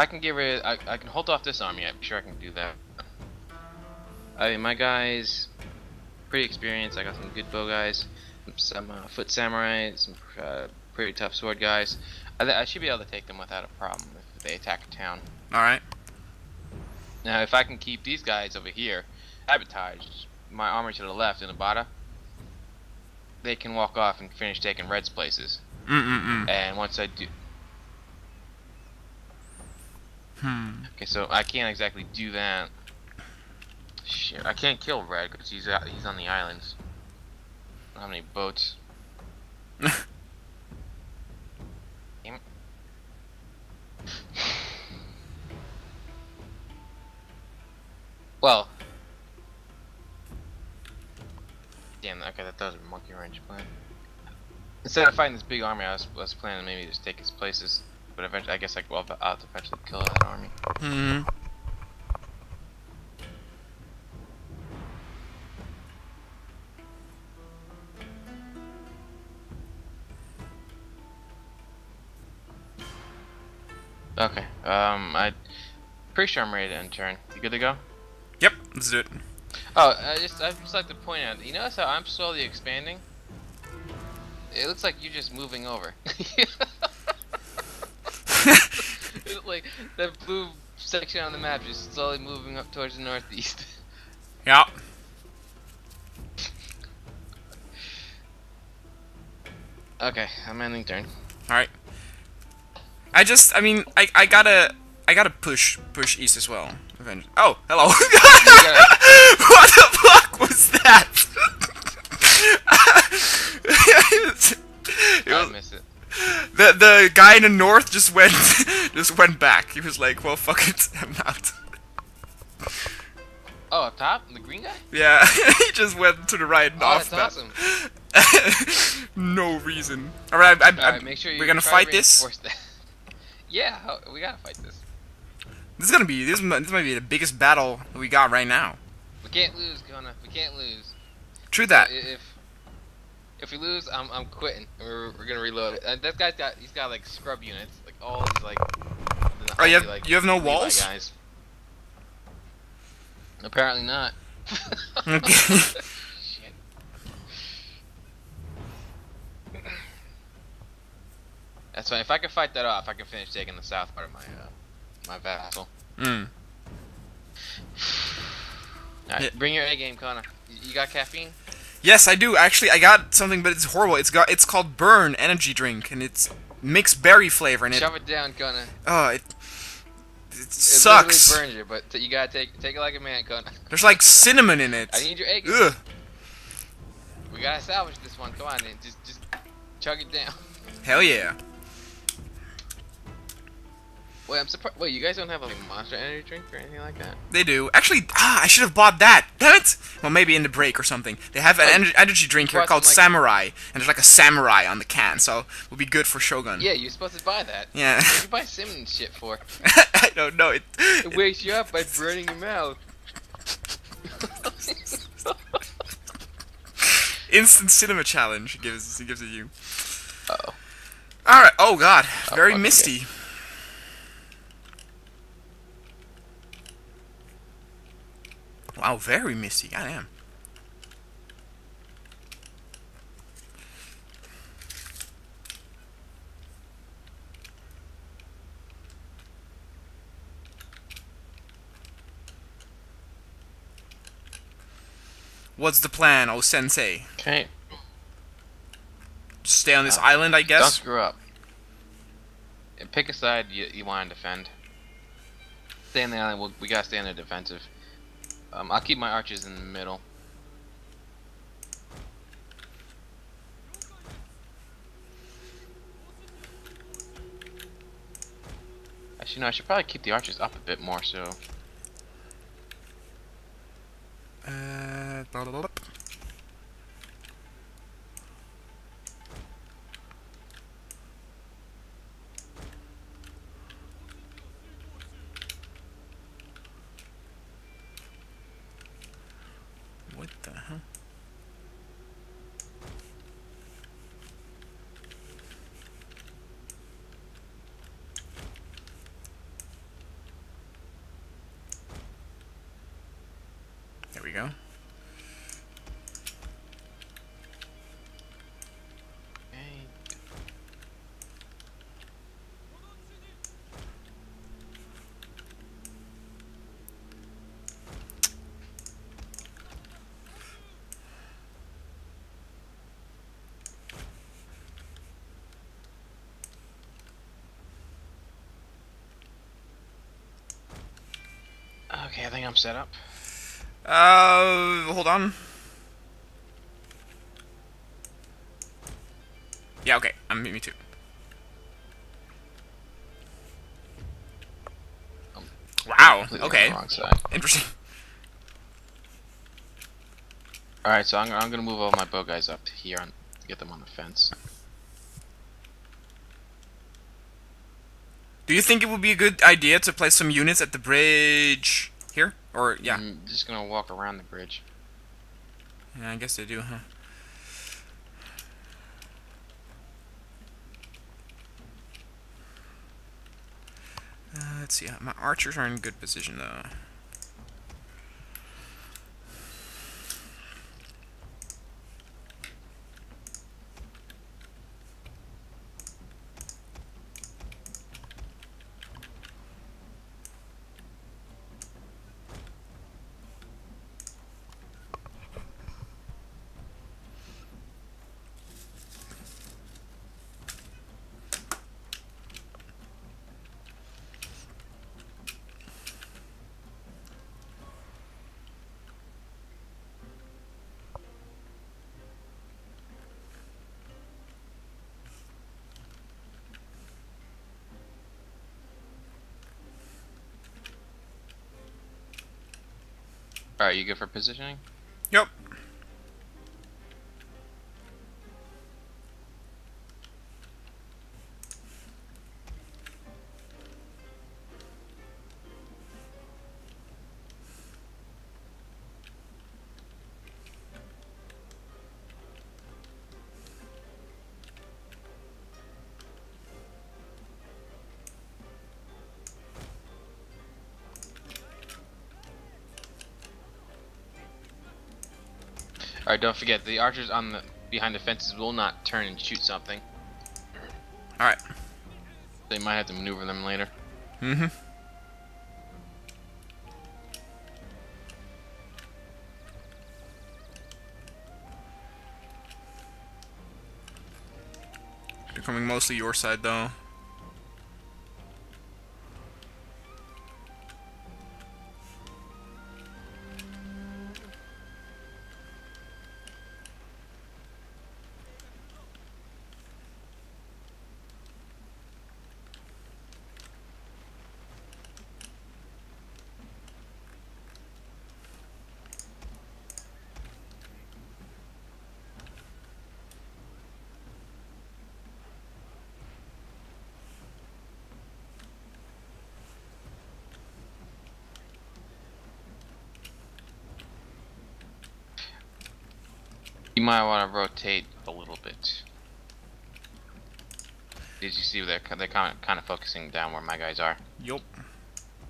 I can get rid of, I can hold off this army. I'm sure I can do that. I mean, my guys pretty experienced. I got some good bow guys, some foot samurai, some pretty tough sword guys. I should be able to take them without a problem if they attack a town. All right. Now, if I can keep these guys over here sabotaged, my army to the left in Ibarra, they can walk off and finish taking Red's places. And once I do... Okay, so I can't exactly do that. Shit, I can't kill Red because he's on the islands. I don't have any boats. Damn it. Well... Damn, okay, that does a monkey wrench plan. Instead of fighting this big army, I was planning to maybe just take its places, but eventually, I guess I'll eventually kill that army. Okay, I'm pretty sure I'm ready to end turn. You good to go? Yep, let's do it. Oh, I just like to point out, you notice how I'm slowly expanding? It looks like you're just moving over. Like that blue section on the map just slowly moving up towards the northeast. Yeah. Okay, I'm ending turn. All right. I mean, I gotta push east as well. Oh, hello. What the fuck was that? I miss it. The guy in the north just went back. He was like, well, fuck it, I'm out. Oh, up top, the green guy? Yeah, he just went to the right and off. That's awesome. No reason. All right, All right, make sure we're gonna fight this. Yeah, we gotta fight this. This is gonna be this might be the biggest battle we got right now. We can't lose, Kona. We can't lose. True that. If we lose, I'm quitting. We're gonna reload it. That guy's got like scrub units, like all these like. Oh, you have you have no walls? Guys. Apparently not. Okay. Shit. That's fine. If I can fight that off, I can finish taking the south part of my. My vassal. Alright, yeah. Bring your A game, Connor. You got caffeine? Yes, I do. Actually, I got something, but it's horrible. It's called Burn Energy Drink, and it's mixed berry flavor. And shove it down, Connor. Oh, it sucks. It burns you, but you gotta take it like a man, Connor. There's like cinnamon in it. I need your A game. Ugh. We gotta salvage this one. Come on, then. Just chug it down. Hell yeah. Wait, I'm surprised. Wait, you guys don't have a Monster Energy drink or anything like that? They do. Actually, I should have bought that. Damn it! Well, maybe in the break or something. They have an energy drink here called Samurai, and there's like a samurai on the can, so it'll be good for Shogun. Yeah, you're supposed to buy that. Yeah. What do you buy cinnamon shit for? I don't know. It wakes you up by burning your mouth. Instant cinema challenge. It gives it you. Uh oh. All right. Oh God. Oh, very misty. Okay. Wow, very misty. Goddamn. What's the plan, O-Sensei? Okay. Just stay on this island, I guess. Don't screw up. Pick a side you want to defend. Stay on the island. We gotta stay on the defensive. I'll keep my archers in the middle. Actually, no, I should probably keep the archers up a bit more, so... Okay, I think I'm set up. Hold on. Yeah, okay. Me too. Wow, okay. Interesting. Alright, so I'm gonna move all my bow guys up here and get them on the fence. Do you think it would be a good idea to place some units at the bridge here? Or, yeah. I'm just gonna walk around the bridge. Yeah, I guess they do, huh? Let's see, my archers are in good position though. Alright, you good for positioning? Yep. Alright, don't forget the archers on the behind the fences will not turn and shoot something. Alright. They might have to maneuver them later. Mm-hmm. They're coming mostly your side though. You might want to rotate a little bit. Did you see they're kind of focusing down where my guys are? Yup.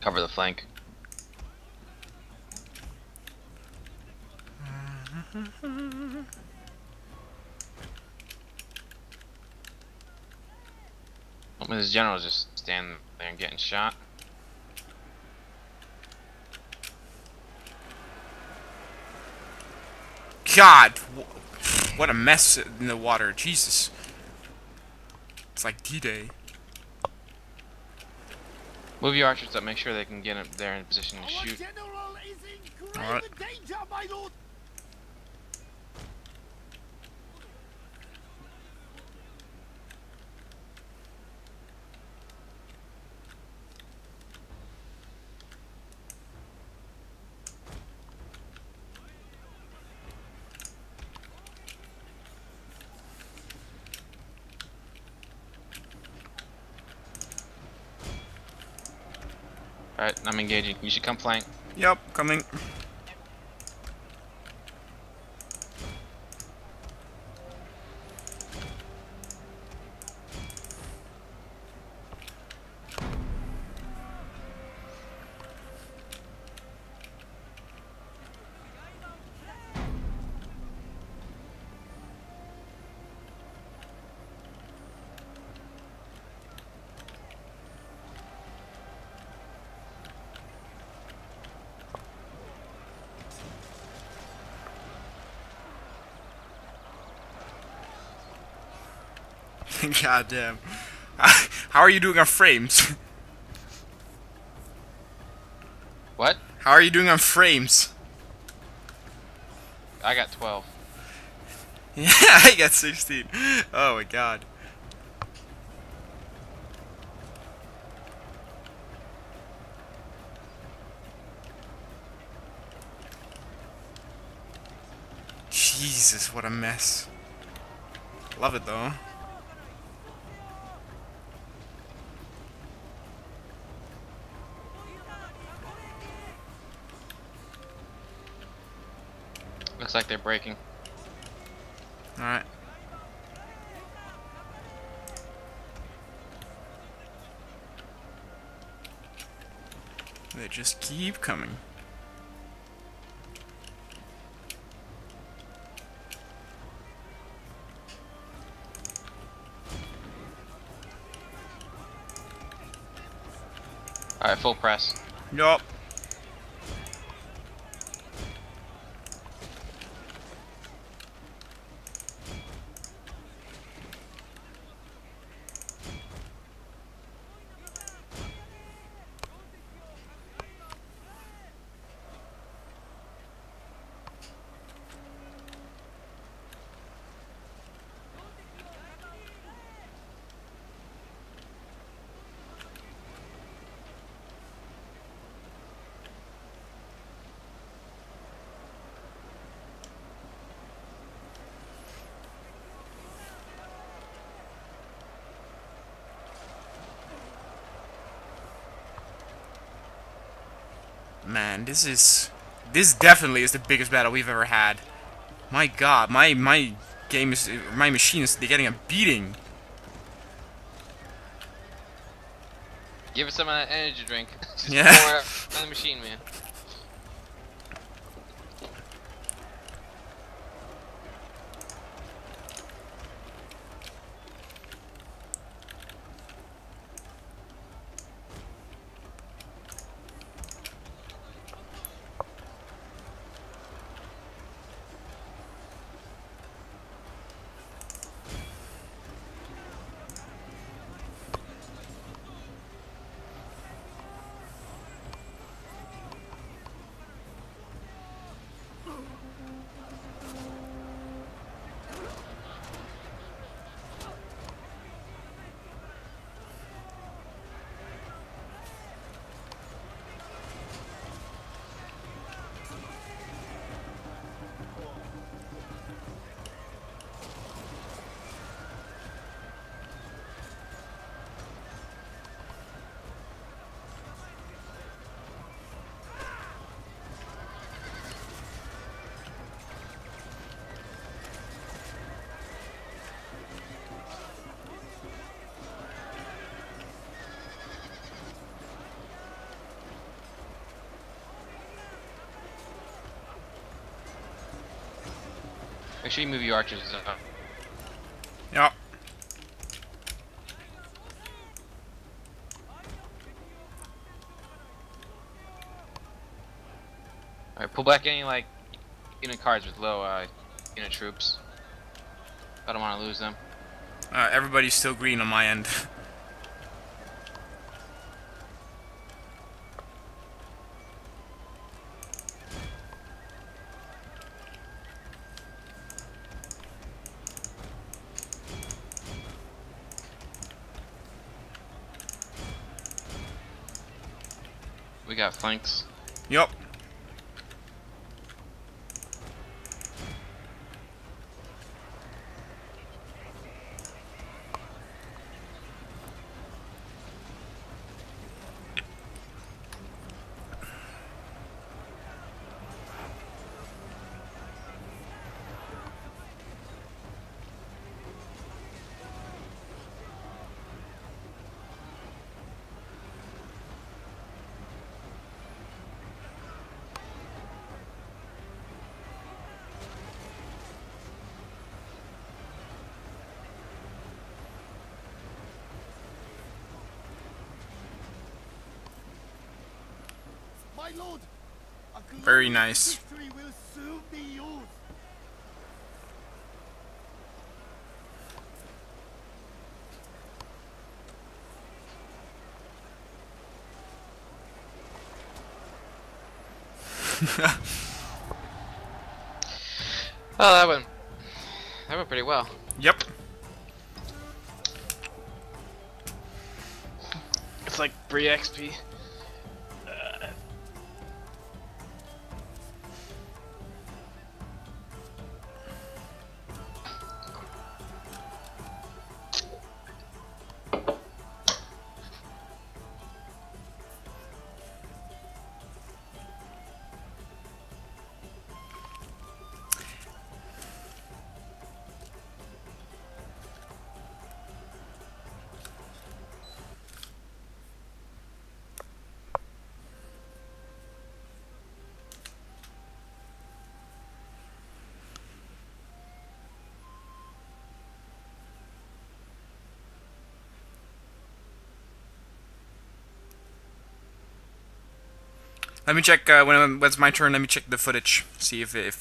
Cover the flank. I mean, this general's just standing there and getting shot. God, what a mess in the water, Jesus. It's like D-Day. Move your archers up, make sure they can get up there in position to shoot. Alright. Alright, I'm engaging. You should come flank. Yep, coming. God damn. How are you doing on frames? What? How are you doing on frames? I got 12. Yeah, I got 16. Oh my god. Jesus, what a mess. Love it though. Looks like they're breaking. Alright. They just keep coming. Alright, full press. Yup. Man, this definitely is the biggest battle we've ever had. My god, my game is, my machine is getting a beating. Give it some of that energy drink. Just yeah. Pour it on the machine, man. Make sure you move your archers up. Yep. Alright, pull back any, like, unit cards with low, unit troops. I don't want to lose them. Everybody's still green on my end. We got flanks. Yup. Very nice. Well, that went pretty well. Yep. It's like free XP. Let me check when it's my turn. Let me check the footage, see if okay.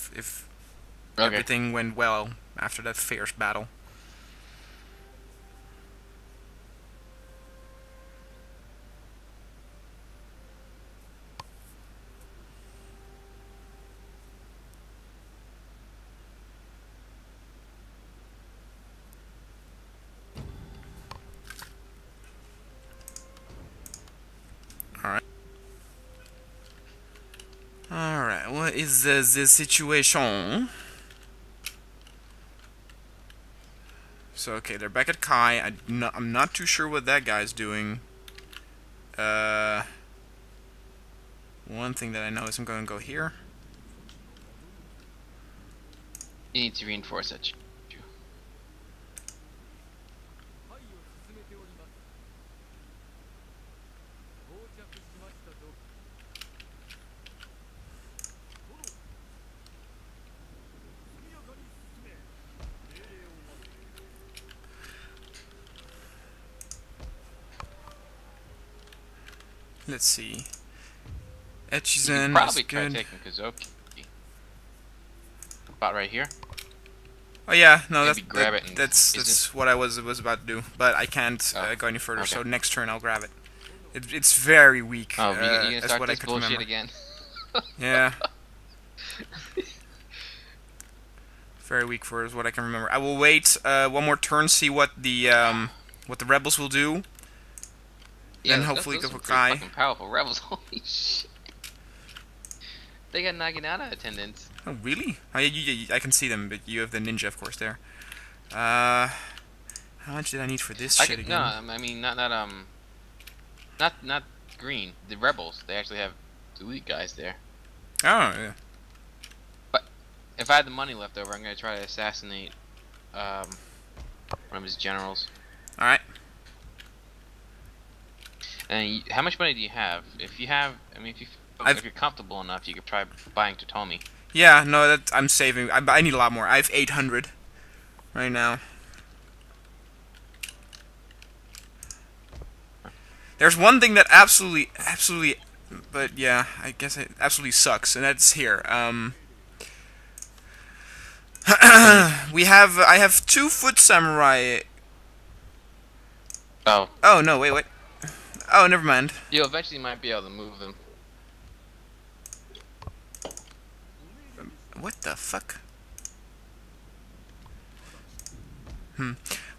Everything went well after that fierce battle. Is the situation. So okay, they're back at Kai. I'm not too sure what that guy's doing. One thing that I know is I'm going to go here. You need to reinforce it. Let's see. Etchizen probably is try good. Taking Kazoki. About right here. Oh yeah, no, that's what I was about to do, but I can't go any further. Okay. So next turn I'll grab it. It's very weak. Oh, you start this bullshit again. Yeah. Very weak for is what I can remember. I will wait one more turn, see what the rebels will do. Yeah, and hopefully go for Kai. Fucking powerful rebels, holy shit! They got Naginata attendants. Oh really? Oh, I can see them, but you have the ninja, of course. There. How much did I need for this shit again? No, I mean not green. The rebels. They actually have elite guys there. Oh yeah. But if I had the money left over, I'm gonna try to assassinate one of his generals. All right. And how much money do you have? If you have, I mean, if you're comfortable enough, you could try buying Totomi. Yeah, no, that I'm saving. I need a lot more. I have 800 right now. There's one thing that absolutely, but yeah, I guess it absolutely sucks, and that's here. I have 2 foot samurai. Oh. Oh no! Wait! Oh, never mind. You eventually might be able to move them. What the fuck?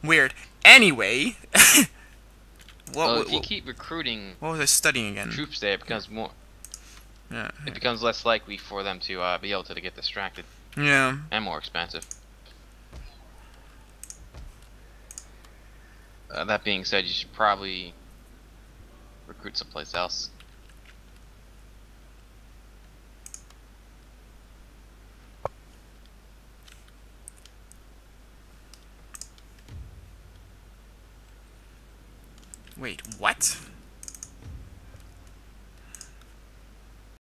Weird. Anyway, if you keep recruiting, what was I studying again? Troops there, it becomes more. Yeah. It becomes less likely for them to be able to get distracted. Yeah. And more expensive. That being said, you should probably recruit someplace else. Wait, what?